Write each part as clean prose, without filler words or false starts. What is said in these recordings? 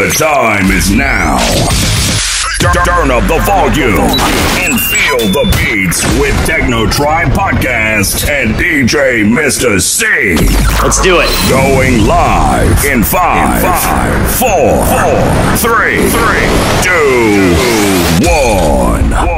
The time is now. Turn up the volume and feel the beats with Techno Tribe Podcast and DJ Mr. C. Let's do it. Going live in 5, 4, 3, 2, 1.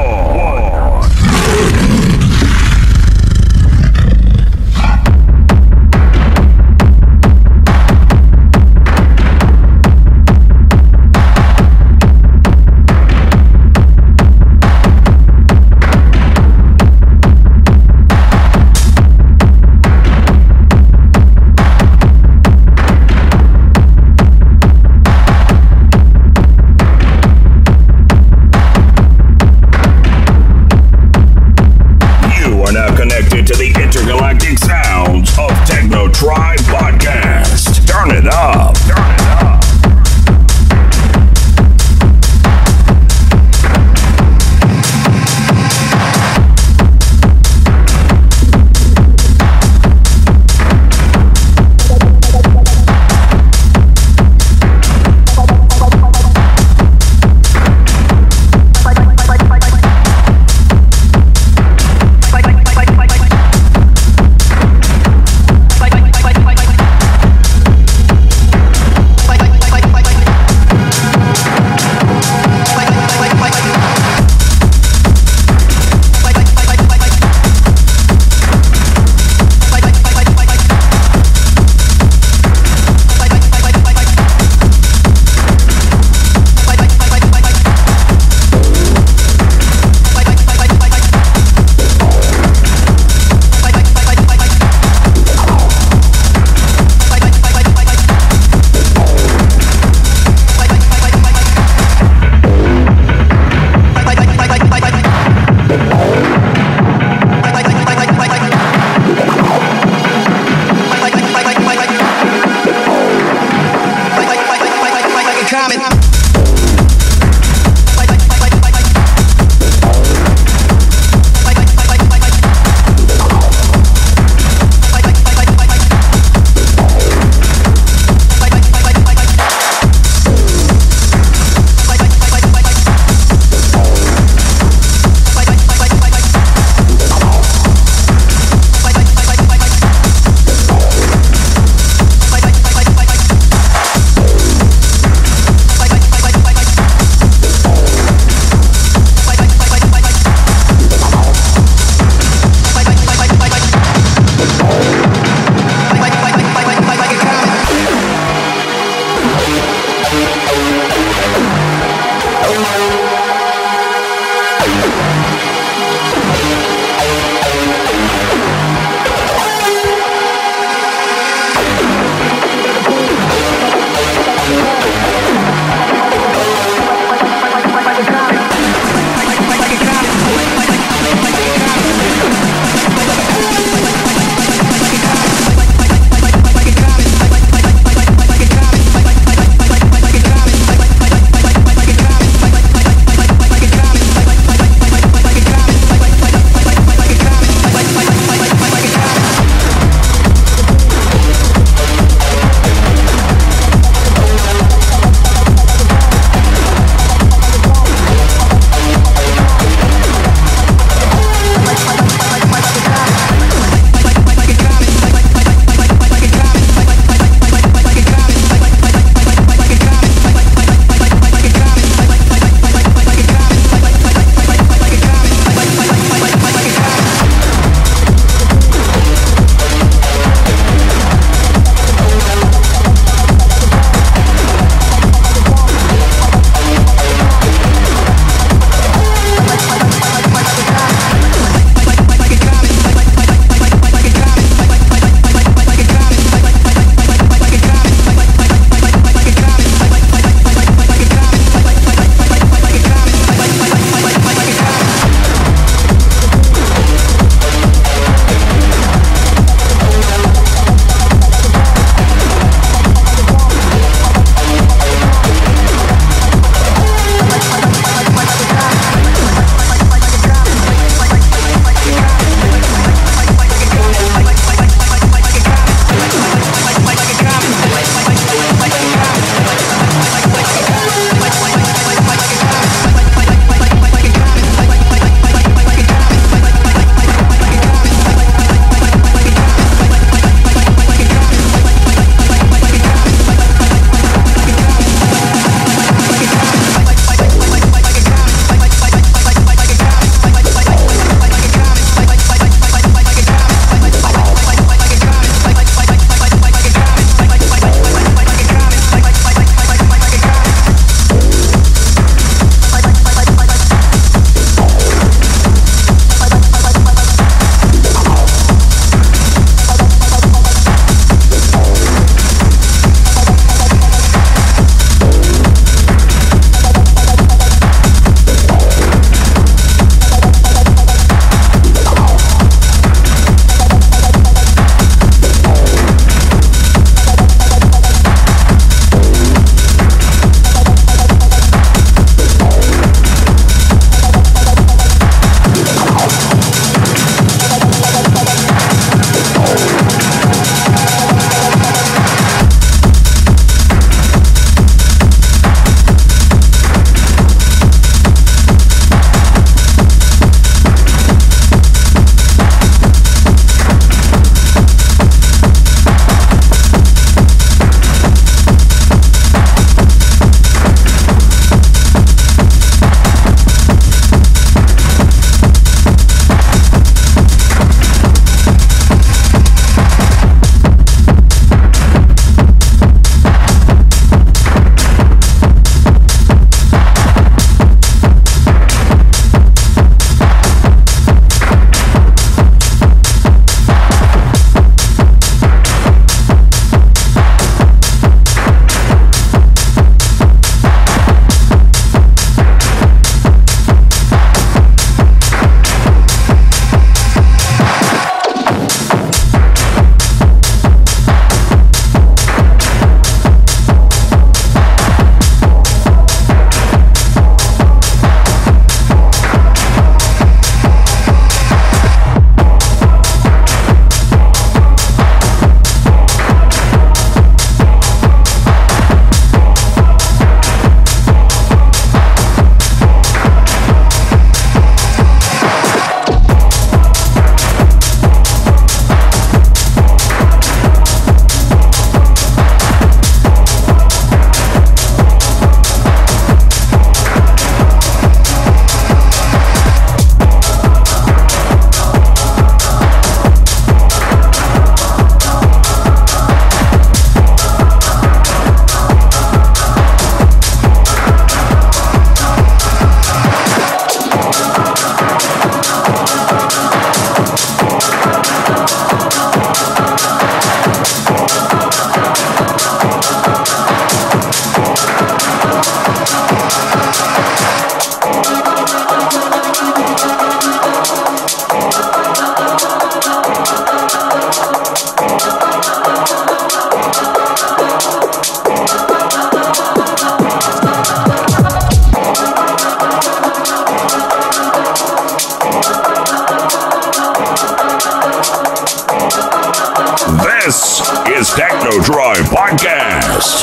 This is Techno Tribe Podcast.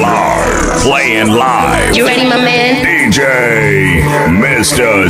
Playing live. You ready, my man? DJ Mr.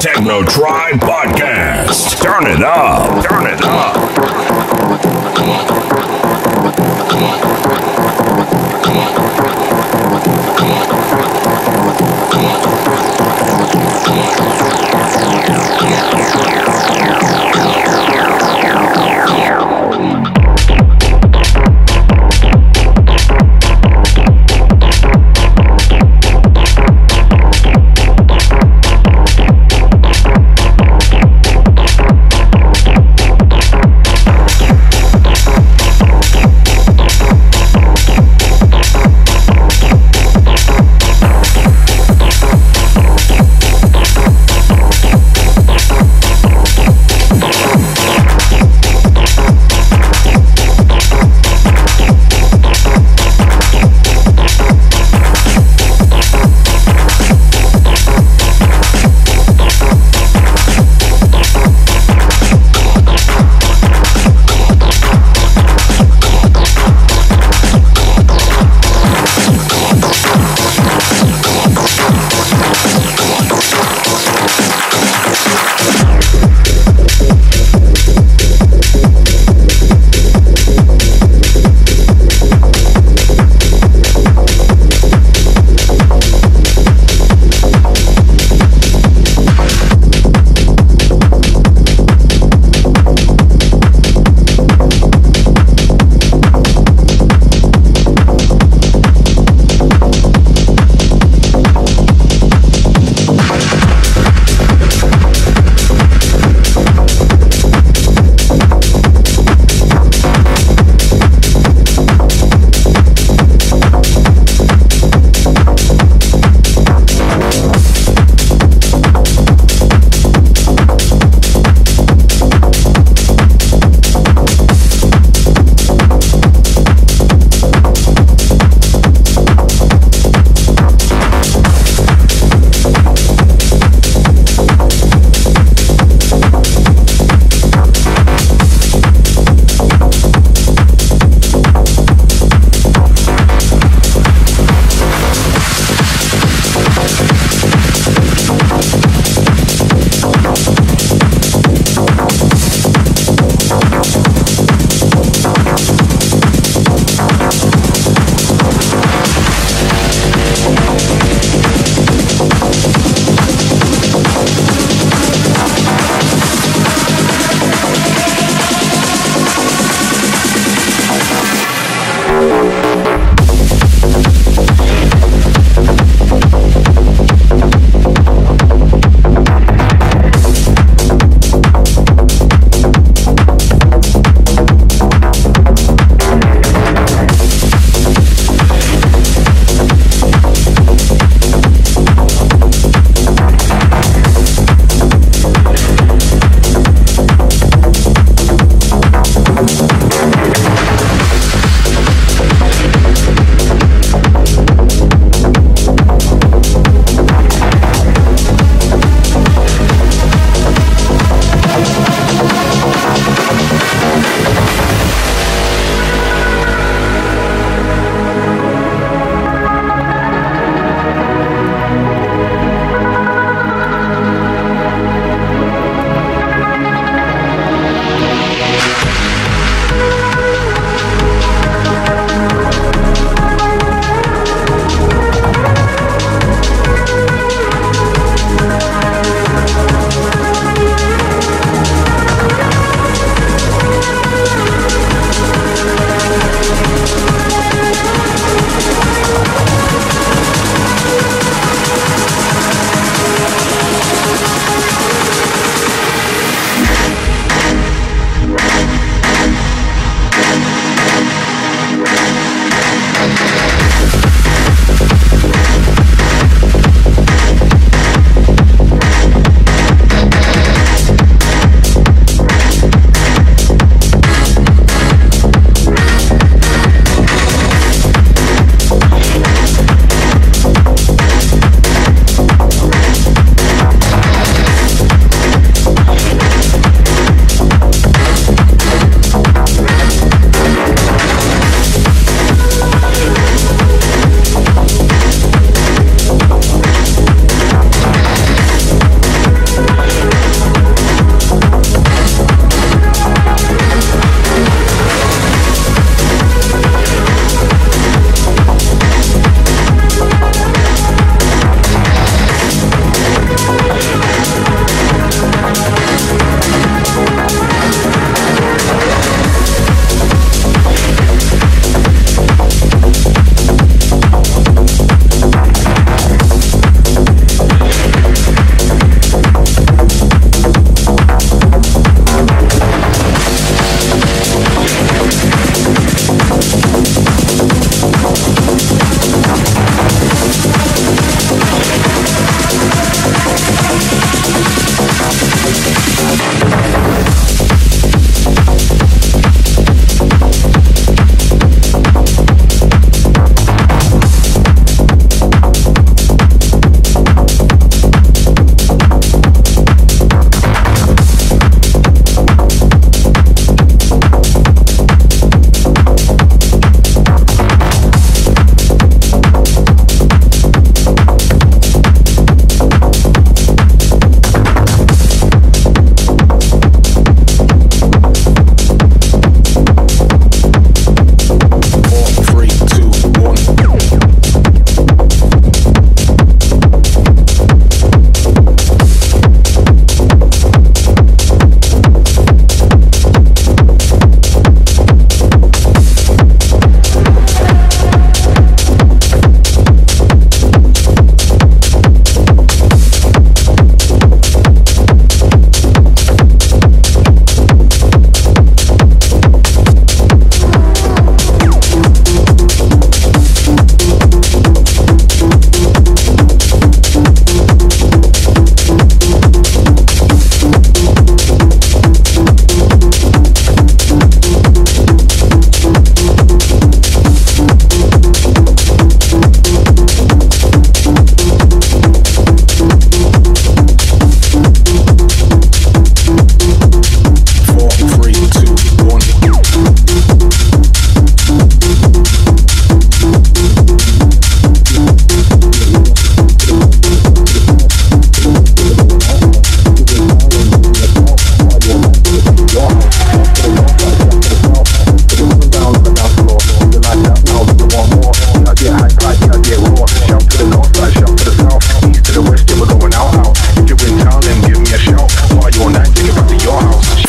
Techno Tribe Podcast. Turn it up. Turn it up. Come on. Come on. Come on. Come on. Come on.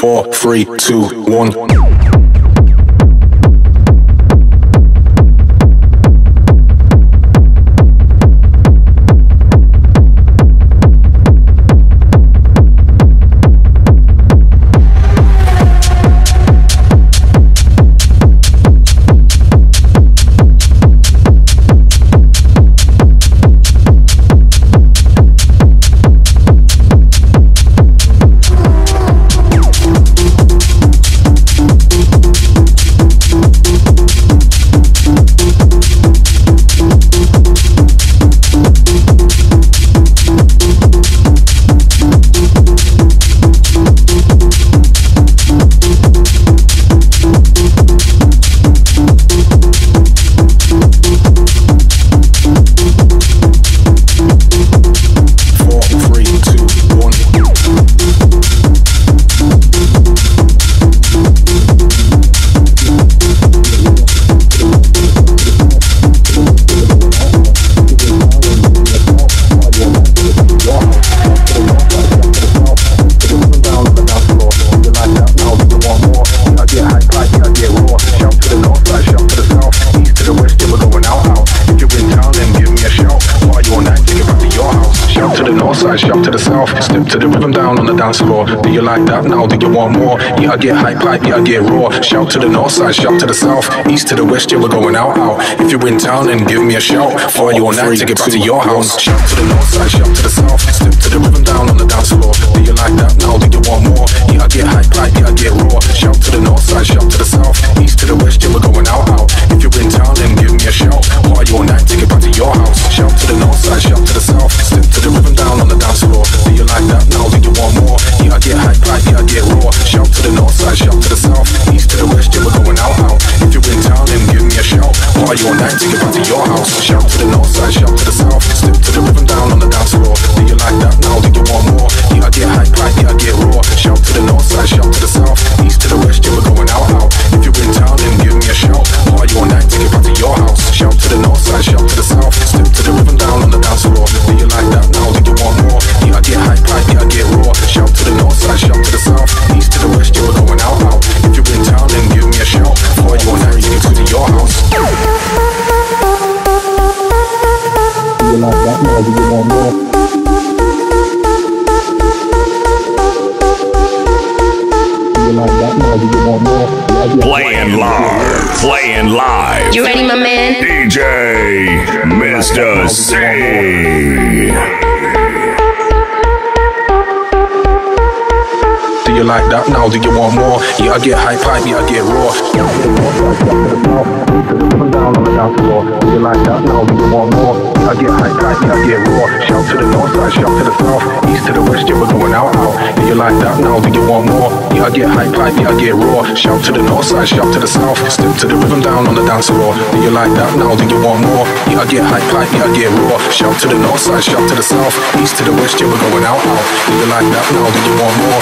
5, 4, 3, 2, 1. Do you like that now? Do you want more? Yeah, I get hype like, yeah, I get raw. Shout to the north side, shout to the south, east to the west, yeah, we're going out. If you're in town, then give me a shout. For your night to get back to your house. Shout to the north side, shout to the south, step to the rhythm down on the dance floor. Do you like that now? Do you want more? Yeah, I get hype like, yeah, I get raw. Shout to the north side, shout to the south, east to the west, yeah, we're going out. If you're in town, then give me a shout. For your night to get back to your house. Shout to the north side, shout to the south, step to the rhythm down on the dance floor. Do you like that now? Do you want more? Yeah, I get hype like, yeah, I get raw. Shout to the north side, shout to the south, east to the west, yeah, we're going out. If you're in town, then give me a shout. Why your night to get back to your house. Shout to the north side, shout to the south, step to the rhythm down on the dance floor. Do you like that now? Do you want more? Yeah, I get hype like, yeah, I get raw. Shout to the north side, shout to the south, east to the west, yeah, we're going out. If you're in town, then give me a shout. Why your night to get back to your house. Shout to the north side, shout to the south, step to the rhythm down on the dance floor. Do you like that now? Do you want more? Yeah, I get hype like, yeah, I get raw. Shout to the north side, shout to the south, east to the west, yeah, we're going out. If you're in town, then give me a shout. For your night, you can go to your house. Do you like that now? Do you want more? Do you like that now? Do you want more? Playing live, playing live. You ready, my man? DJ Mr. C. Do you like that now? Do you want more? Yeah, I get hype, hype, yeah, I get raw. Do you like that now? Do you want more? Yeah, I get hype, hype, yeah, I get raw. Shout to the north side, shout to the south, east to the west, yeah, we're going out. Do you like that now? Do you want more? Yeah, I get hype, hype, yeah, I get raw. Shout to the north side, shout to the south, step to the rhythm down on the dance floor. Do you like that now? Do you want more? Yeah, I get hype, hype, yeah, I get raw. Shout to the north side, shout to the south, east to the west, yeah, we're going out. Do you like that now? Do you want more?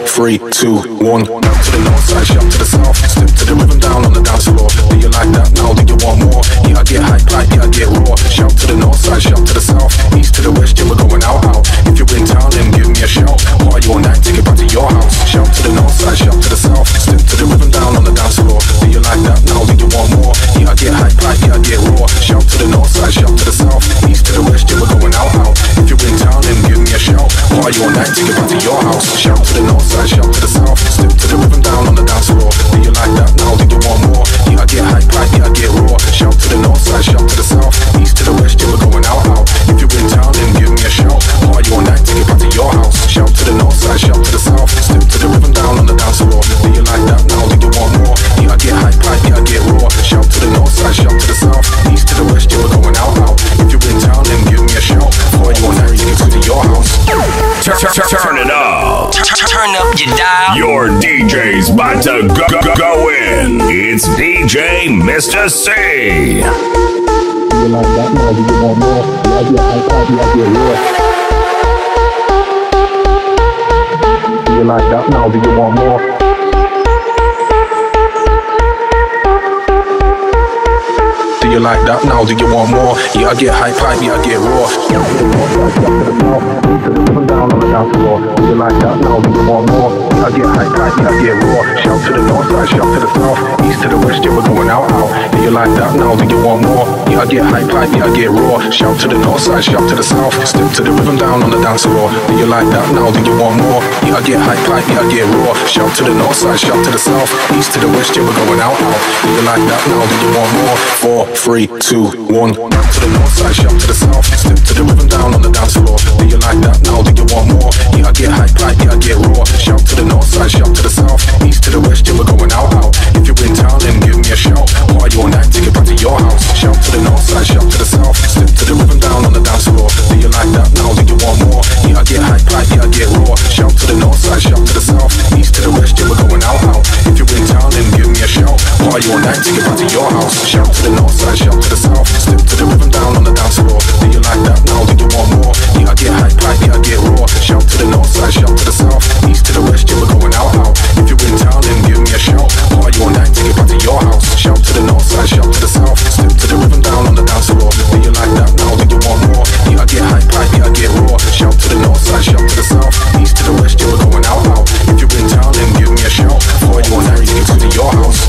4, 3, 2, 1. Down to the north side, shout to the south, step to the rhythm down on the dance floor. Do you like that now? Do you want more? Yeah, I get hype like, yeah, I get raw. Shout to the north side, shout to the south, east to the west, yeah, we're going out. If you're in town, then give me a shout. Why your night to get back to your house. Shout to the north side, shout to the south, step to the rhythm down on the dance floor. Do you like that now? Do you want more? Yeah, I get hype like, yeah, I get raw. Shout to the north side, shout to the south, east to the west, yeah, we're going out. If you're in town, then give me a shout. Why your night to get back to your house. Shout to the north side, shout to the south, step to the rhythm down on the dance floor. Do you like that now? Do you want more? Yeah, I get hype like, yeah, I get raw. Shout to the north side, shout to the south, east to the west, yeah, we're going out. If you're in town, then give me a shout. Why your night to get back to your house. Shout to the north side, shout to the south, step to the rhythm down on the dance floor. Do you like that now? Do you want more? Yeah, I get hype like, yeah, I get raw. Shout to the north side, shout to the south, east to the west, yeah, we're going out. If you're in town, then give me a shout. Why your night to get back to your house. Turn it up. Turn up your dial. Your DJ's about to go in. It's DJ Mr. C. Do you like that now? Do you want more? Yeah, I get hype, I get raw. Do you like that now? Do you want more? Do you like that now? Do you want more? Yeah, I get hype, yeah, I get raw. Do you like that now? Do you want more? I get high, I get raw. Shout to the north side, shout to the south, east to the west, yeah, we're going out. Do you like that now? Do you want more? Yeah, I get high, I get raw. Shout to the north side, shout to the south, step to the rhythm down on the dance floor. Do you like that now? Do you want more? Yeah, I get high, I get raw. Shout to the north side, shout to the south, east to the west, yeah, we're going out. Do you like that now? Do you want more? 4, 3, 2, 1. Shout to the north side, shout to the south, step to the rhythm down on the dance floor. Do you like that now? Do you want more? Yeah, I get high, yeah, I get raw. Shout to the north side, shout to the south, east to the west, yeah, we're going out. If you're in town, then give me a shout. Party all night, take it back to your house. Shout to the north side, shout to the south, step to the rhythm down on the dance floor. Do you like that now? Do you want more? Yeah, I get high, yeah, I get raw. Shout to the north side, shout to the south, east to the west, yeah, we're going out. If you're in town, then give me a shout. Party all night, take it back to your house. Shout to the north side, shout to the south, step to the rhythm down on the dance floor. Do you like that now? Do you want more? Yeah, I get high, yeah, I get raw. Shout to the north side, shout to the south, east to the west, yeah, we're going out. If you're in town, then give me a shout. Party all night, take it back to your house. Shout to the north side, shout to the south, step to the rhythm down on the dance floor. Do you like that now? Do you want more? Yeah, I get high, yeah, I get raw. Shout to the north side, shout to the south, east to the west, yeah, we're going out. If you're in town, then give me a shout. Party all night, take it back to your house.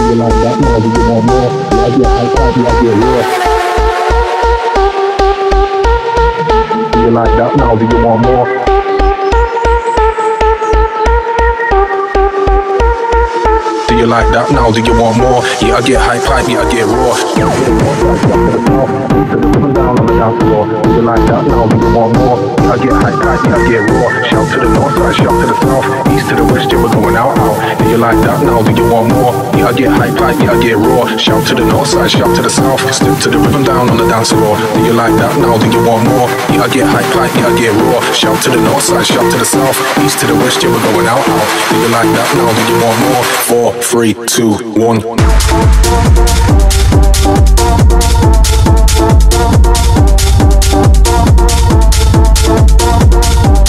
Do you like that now? Do you want more? Like that now, do you want more? Yeah, I get raw. Do you like that now? Do you want more? Do you like that now? Do you want more? Yeah, I get high, yeah, I get raw. Do you like that now? Do you want more? Yeah, I get high, yeah, I get raw. Shout to the north side, shout to the south, east to the west, yeah, we're going out. Do you like that now? Do you want more? Yeah, I get high, yeah, I get raw.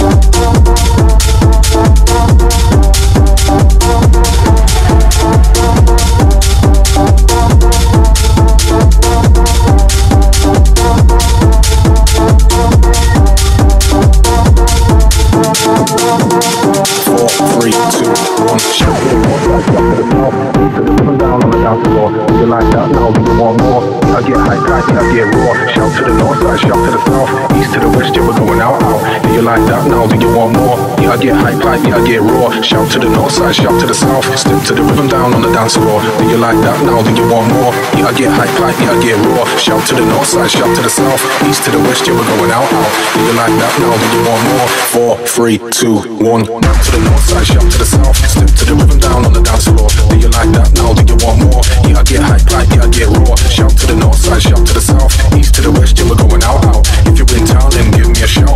Shout to the north side, shout to the south, step to the rhythm down on the dance floor. Do you like that now? Do you want more? Yeah, I get high, yeah, I get raw. Shout to the north side, shout to the south, east to the west, yeah, we're going out. Do you like that now? Do you want more? 4, 3, 2, 1. Yeah, I get raw. Shout to the north side, shout to the south, step to the rhythm down on the dance floor. Do you like that now? Do you want more? Yeah, I get high, yeah, I get raw. Shout to the north side, shout to the south, east to the west, yeah, we're going out. Do you like that now? Do you want more? 4, 3, 2, 1. To the north side, shout to the south, step to the rhythm down on the dance floor. Do you like that now? Do you want more? Yeah, I get high, yeah, I get raw. Shout to the north side, shout to the south, east to the west, yeah, we're going out. If you're in town, then give me a shout. Party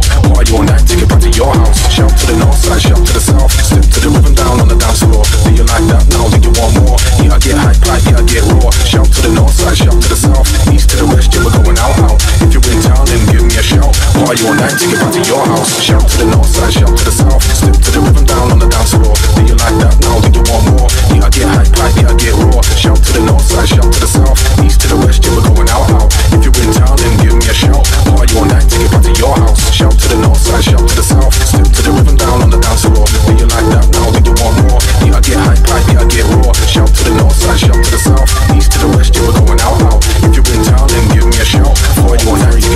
all night, take it back to your house. Shout to the north side, shout to the south, step to the rhythm down on the dance floor. Do you like that now? Do you want more? Yeah, I get high, yeah, I get raw. Shout to the north side, shout to the south, east to the west, yeah, we're going out. If you're in town, then give me a shout. Party all night, take it back to your house. Shout to the north side, shout to the south, step to the rhythm down on the dance floor. Do you like that now? Do you want more? Yeah, I get high, yeah, I get raw. Shout to the north side, shout to the south, east to the west, yeah, we're going out. If you're in town, then give me a shout. Party all night, take it back to your house. Shout to the north side, shout to the south, step to the rhythm down on the dance floor. Do you like that now? Do you want more? Yeah, I get high, yeah, I get raw. Shout to the north side, shout to the south, east to the west, yeah, we're going out. If you're in town, then give me a shout. Party all night, take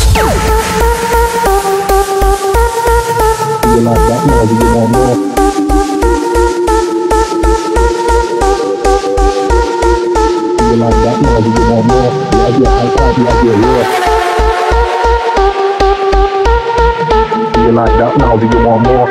it back to your house. Do you like that now? Do you want more?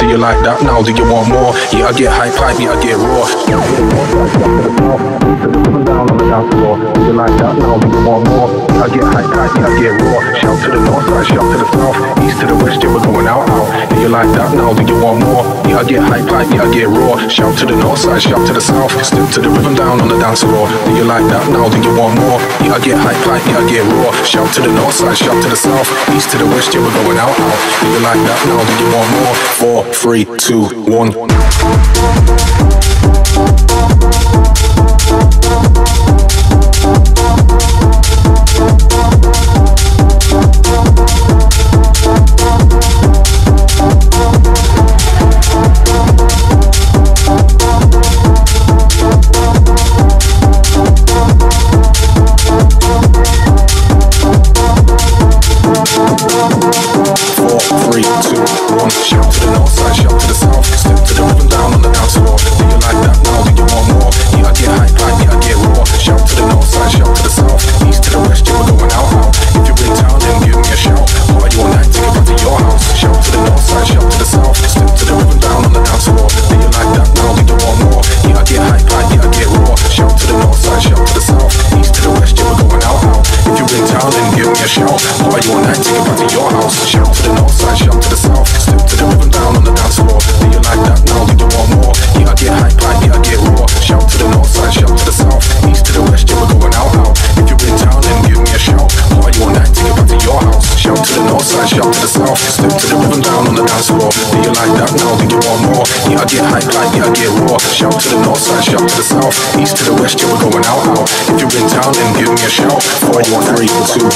Do you like that now? Do you want more? Yeah, I get high, yeah, I get raw. Do you like that now? Do you want more? Do you like that now? Do you want more? Yeah, I get high, yeah, I get raw. Do you like that now? Do you want more? Yeah, I get high, yeah, I get raw. Shout to the north side, shout to the south, east to the west, yeah, we're going out. Do you like that now? Do you want more? Yeah, I get high, yeah, I get raw. Shout to the north side, shout to the south, step to the rhythm down on the dance floor. Do you like that now? Do you want more? Yeah, I get high, yeah, I get raw. Shout to the north side, shout to the south, east to the west, yeah, we're going out. Do you like that now? Do you want more? 4, 3, 2, 1. Shout to the north side, shout to the south, east to the west, yeah, we're going out, out. If you're in town, then give me a shout. 4, 3, 2, 1.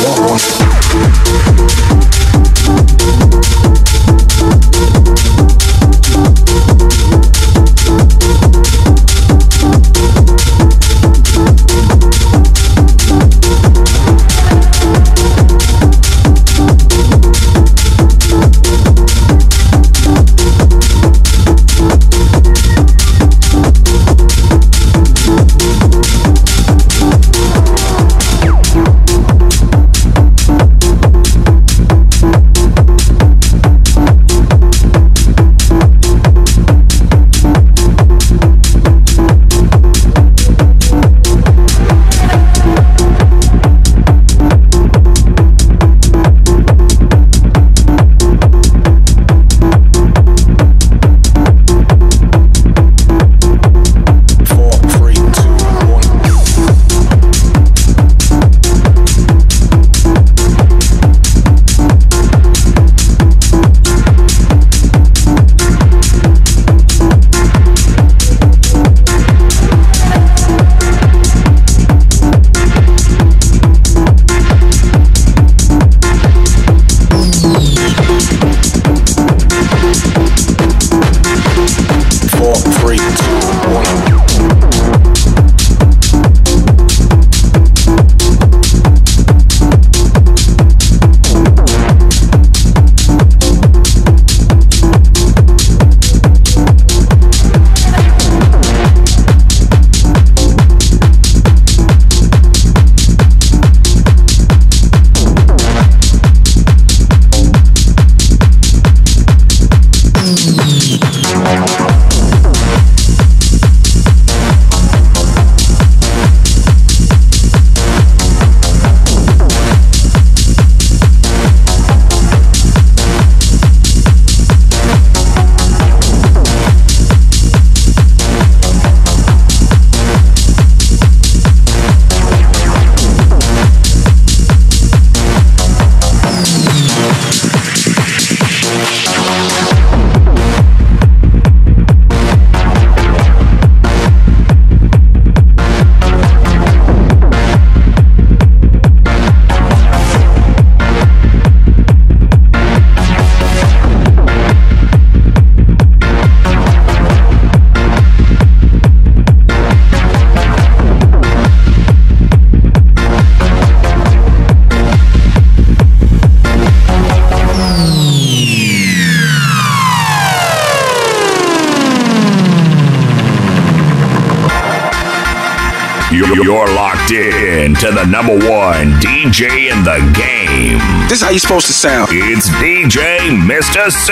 To the number one DJ in the game. This is how you're supposed to sound. It's DJ Mr. C.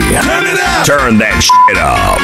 Turn it up. Turn that shit up.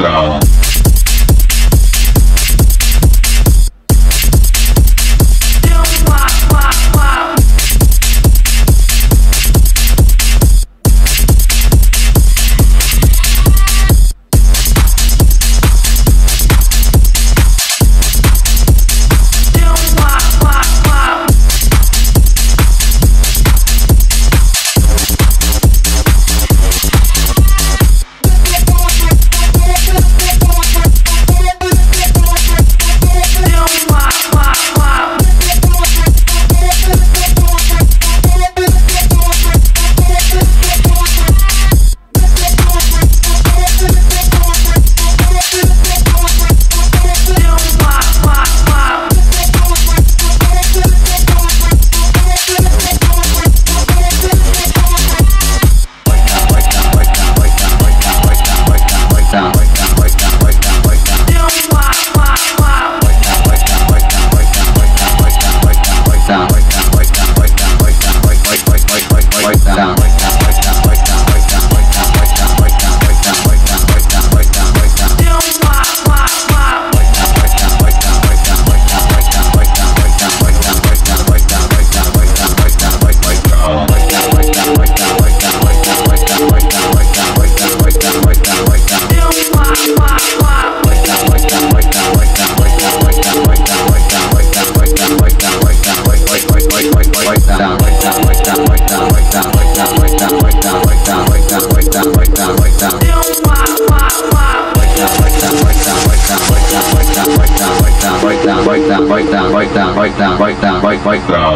down. Break down.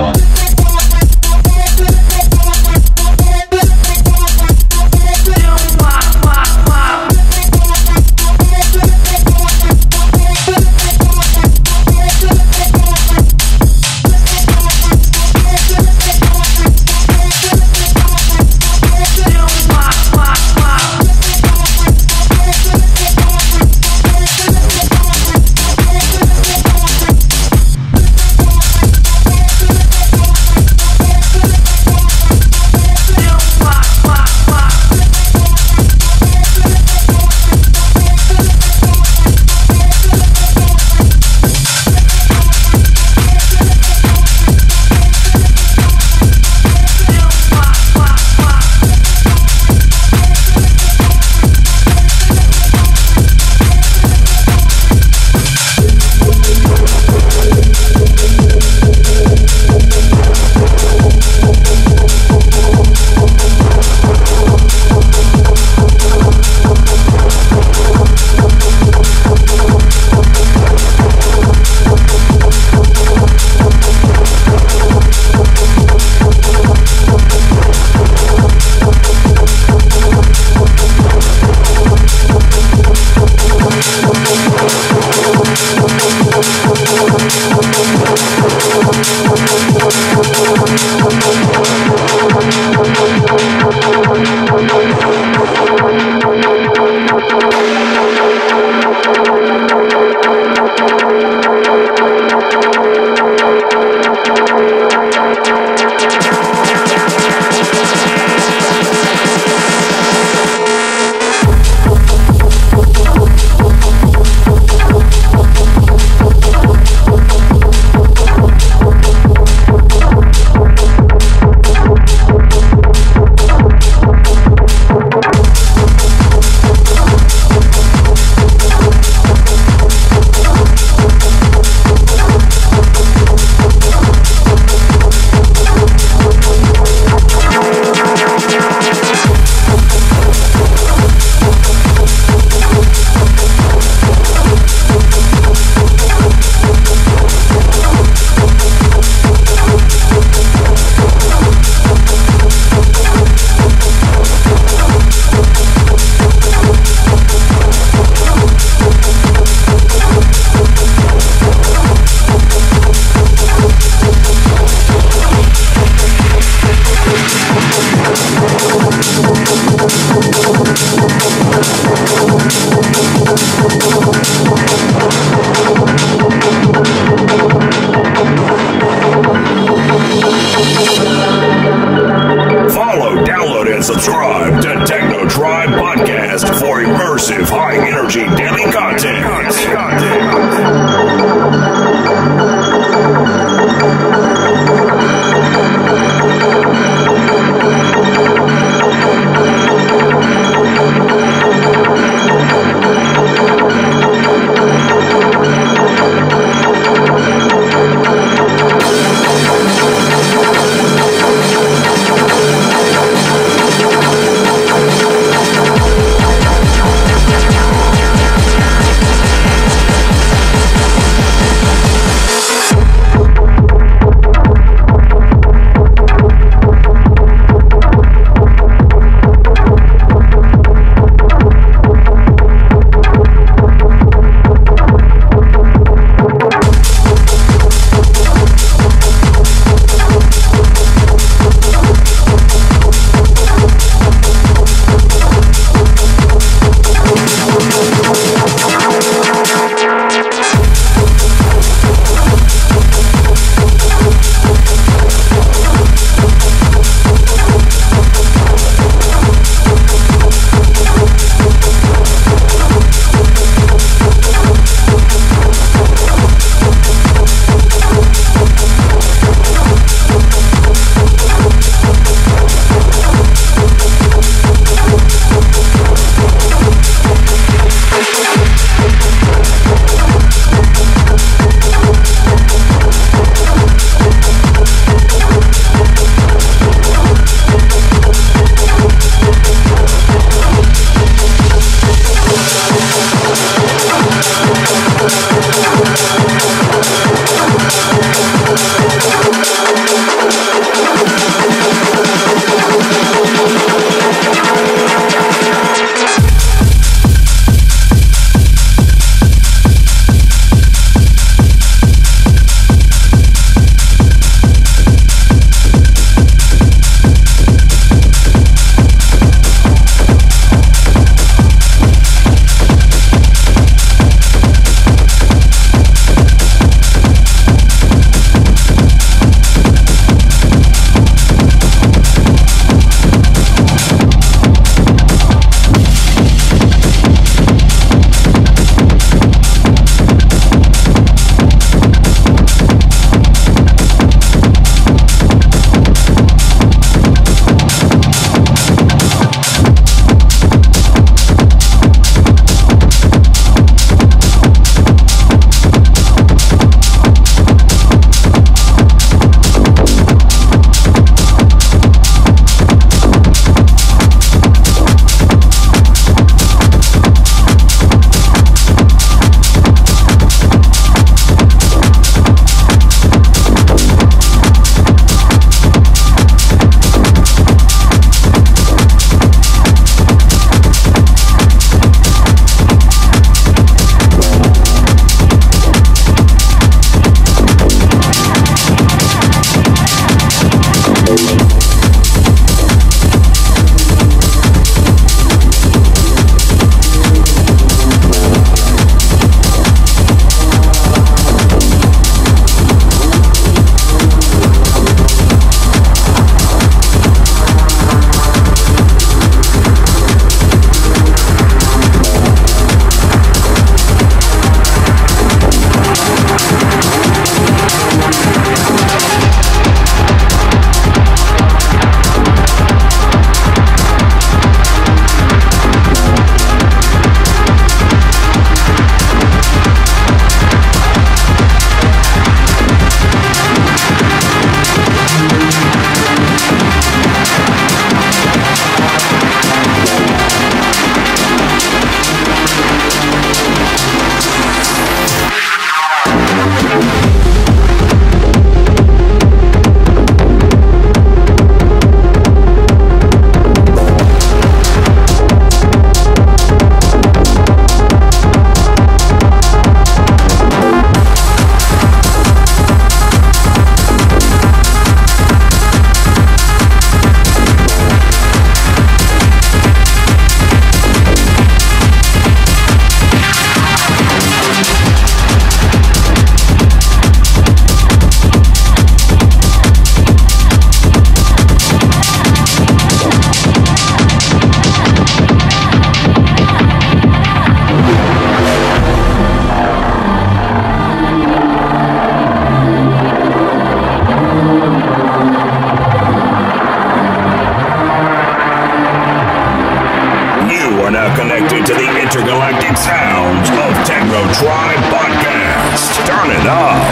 Techno Tribe Podcast. Turn it up.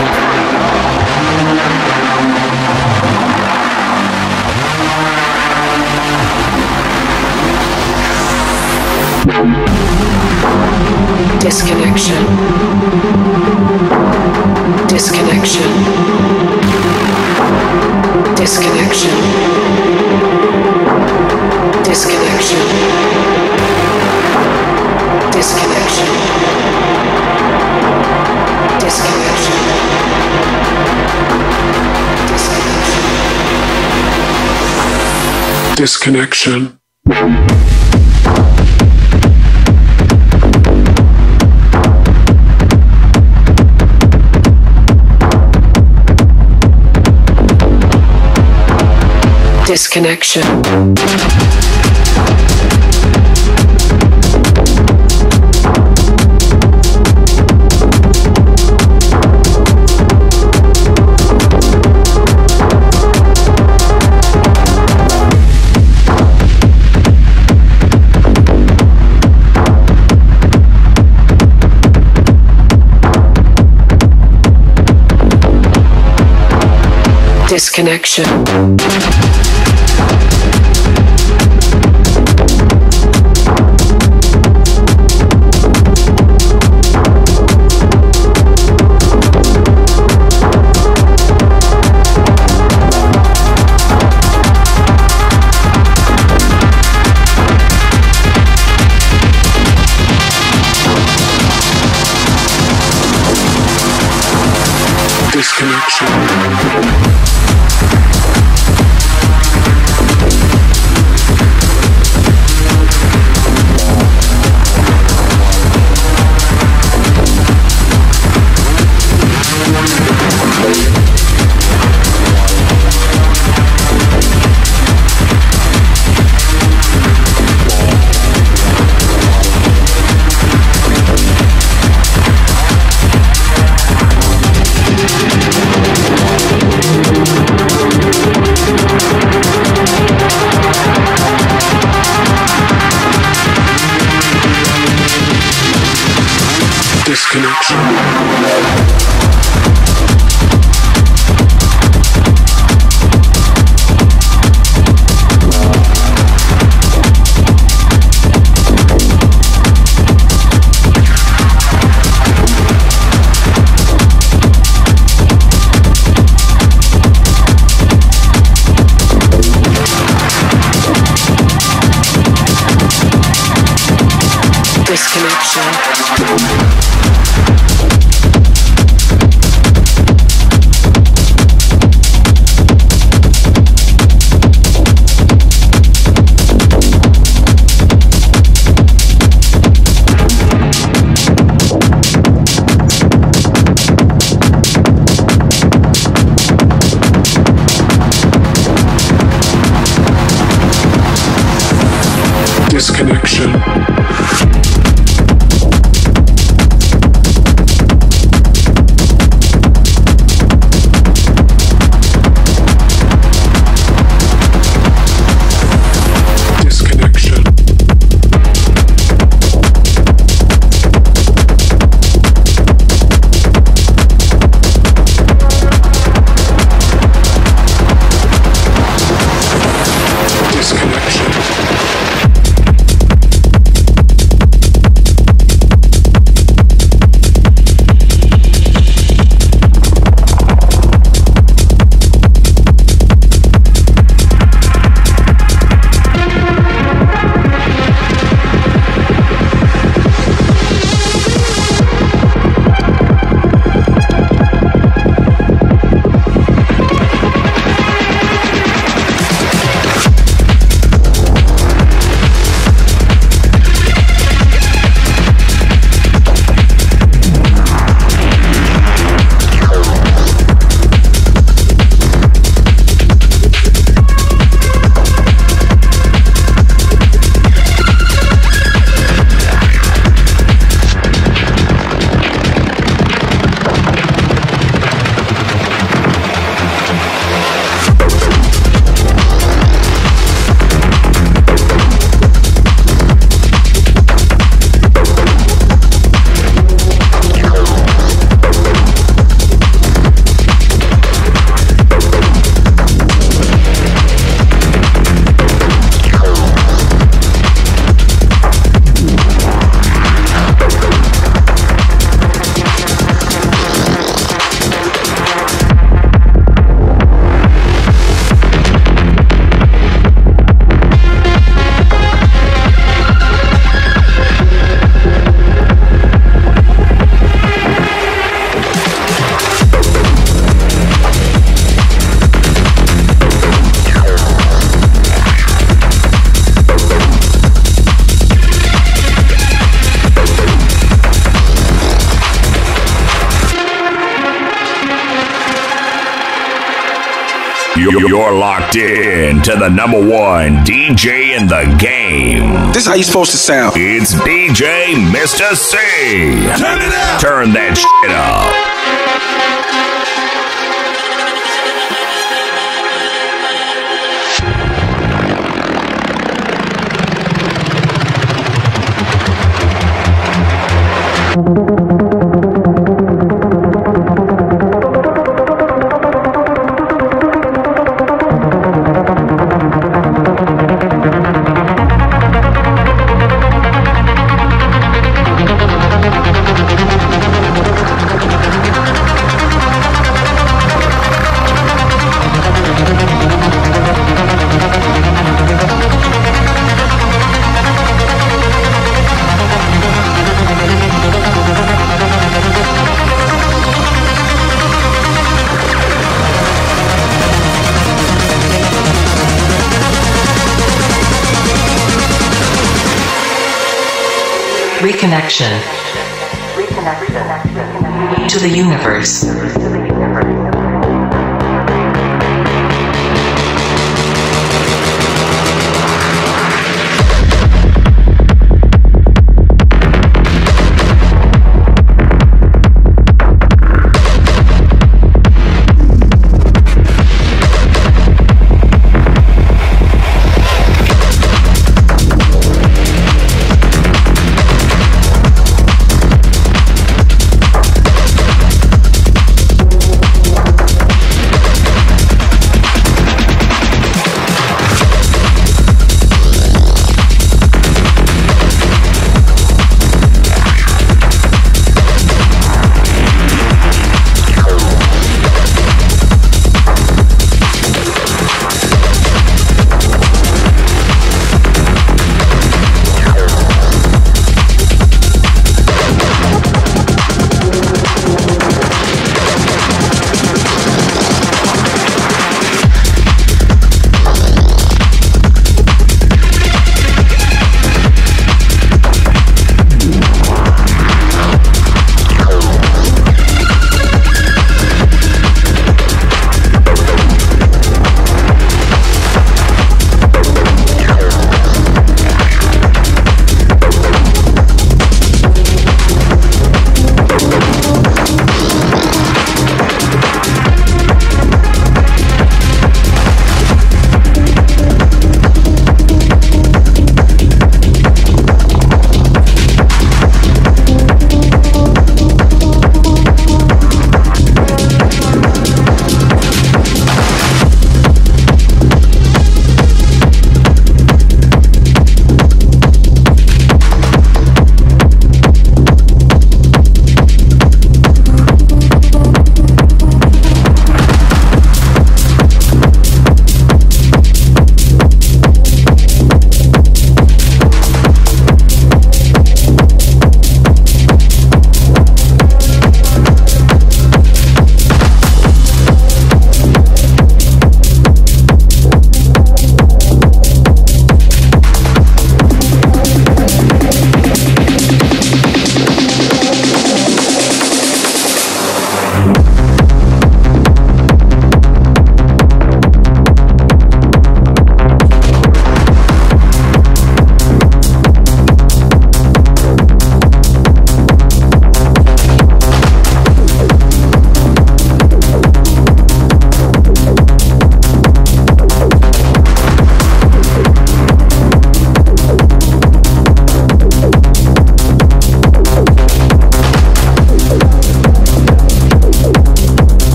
Disconnection. Disconnection. Disconnection. Disconnection. Disconnection. Disconnection. Disconnection. Disconnection. Disconnection. Disconnection. Disconnection. Disconnection. You're locked in to the #1 DJ in the game. This is how you're supposed to sound. It's DJ Mr. C. Turn it up. Turn that shit up. Reconnection to the universe.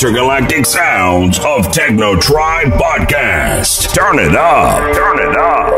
Galactic sounds of Techno Tribe Podcast. Turn it up. Turn it up.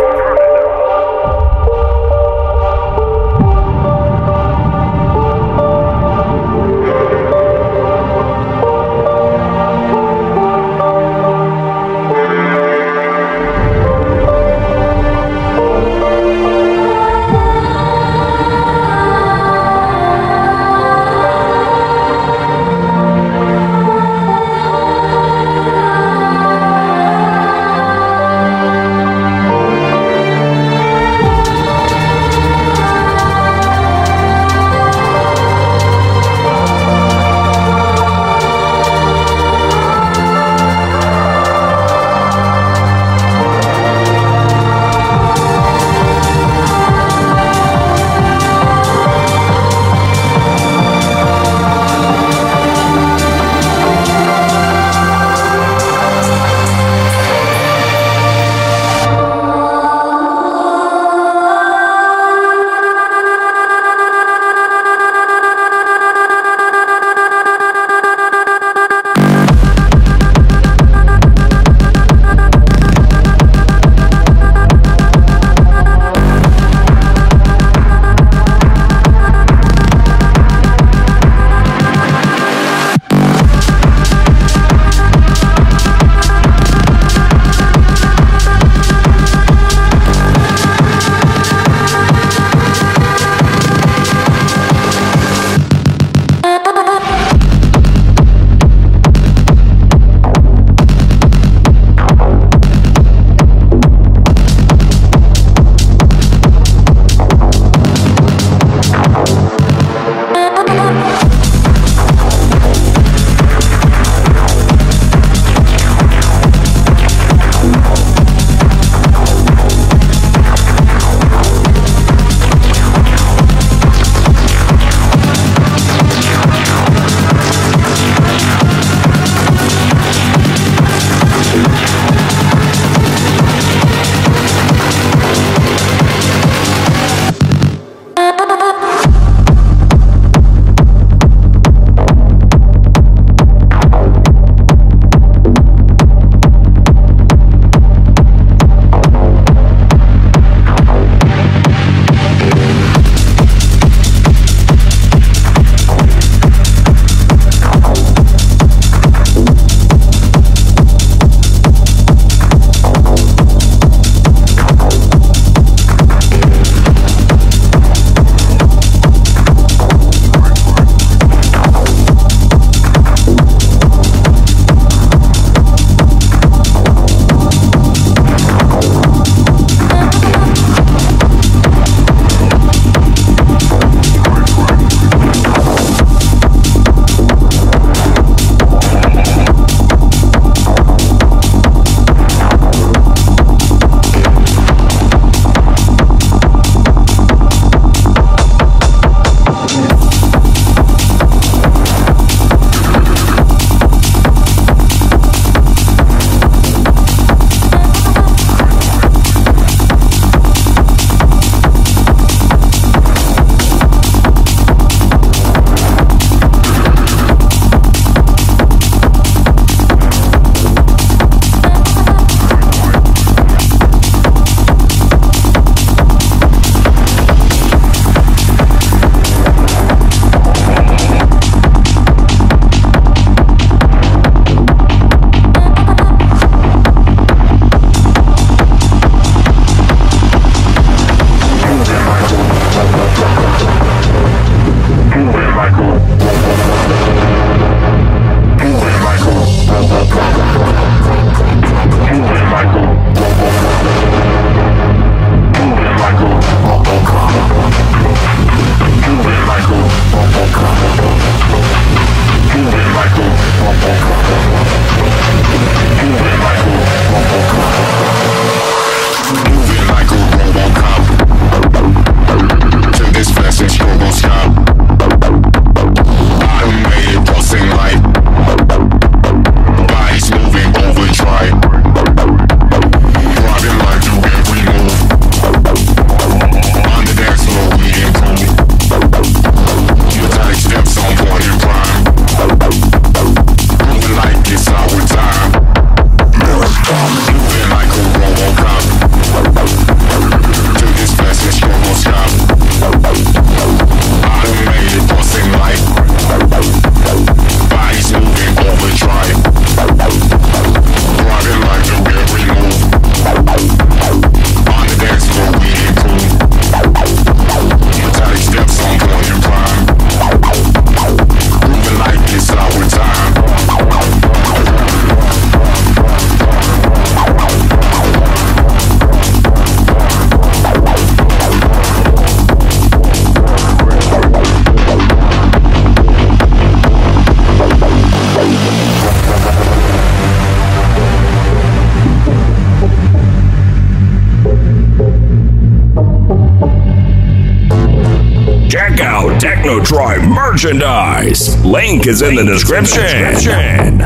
check out Techno Tribe merchandise. Link is in the description.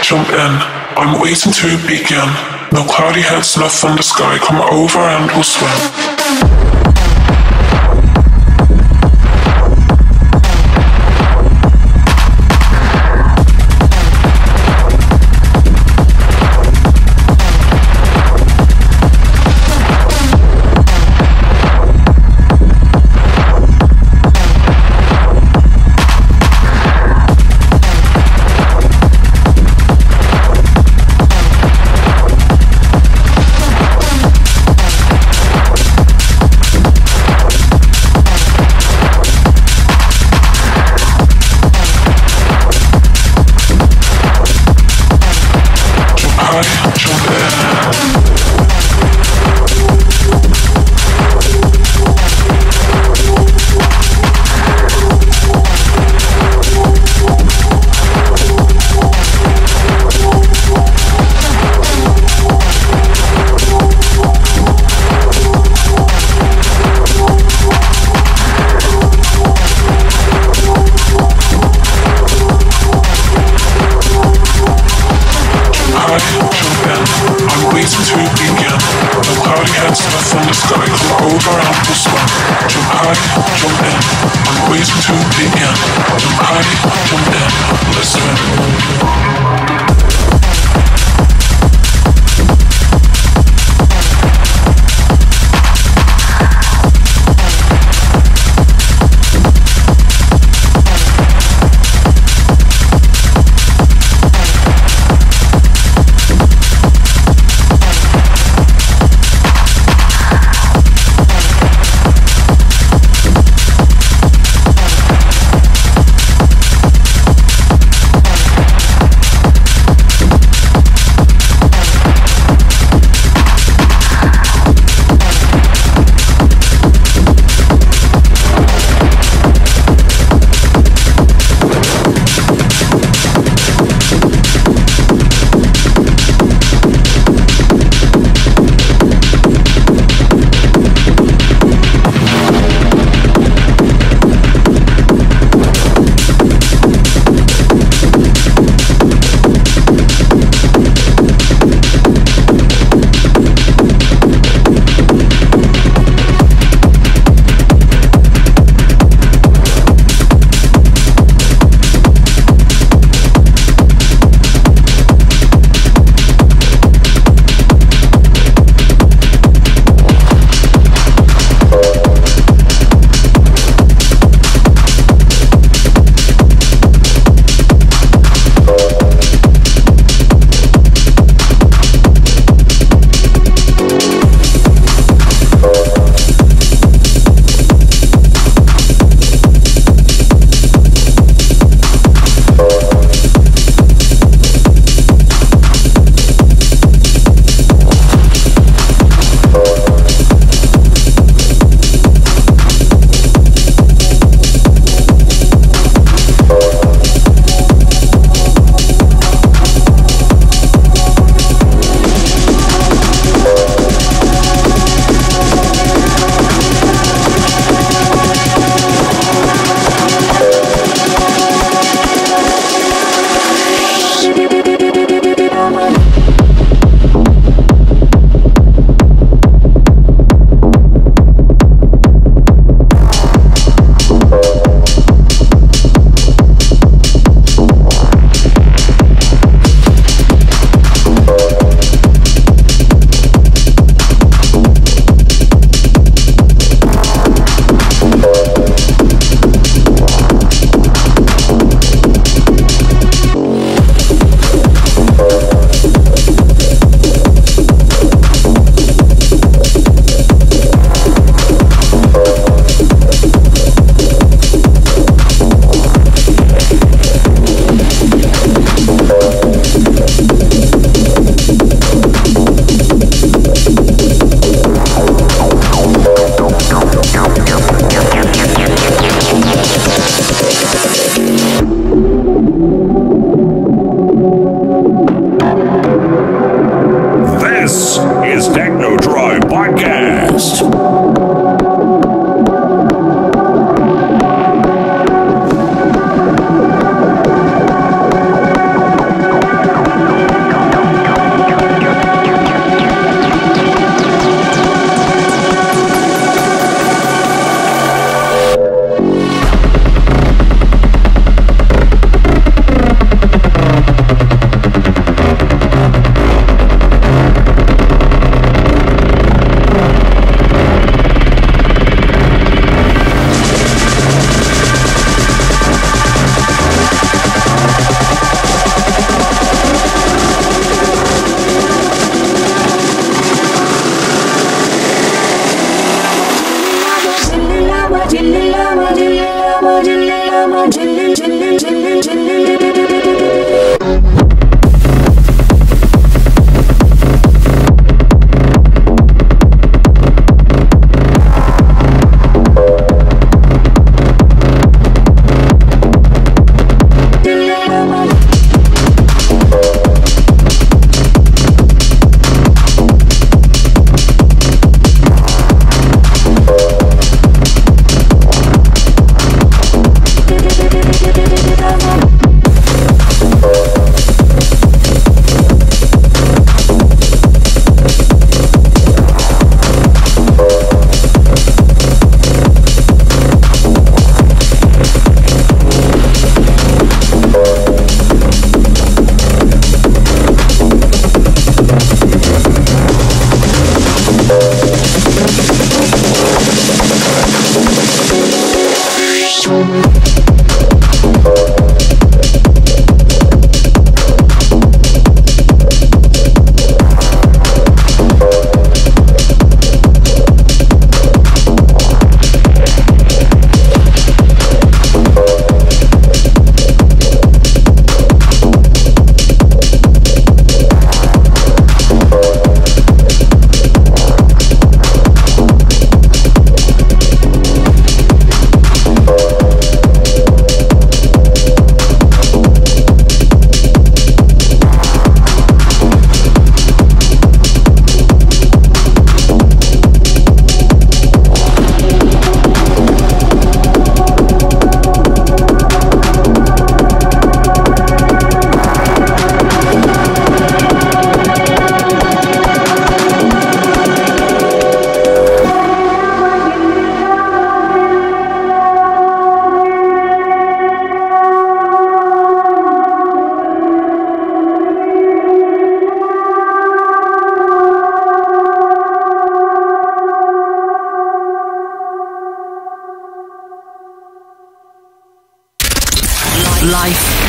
Jump in, I'm waiting to begin. No cloudy heads left from the sky. Come over and we'll swim.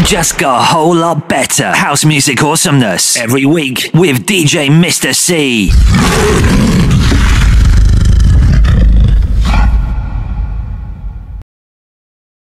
Just got a whole lot better. House music awesomeness every week with DJ Mr. C.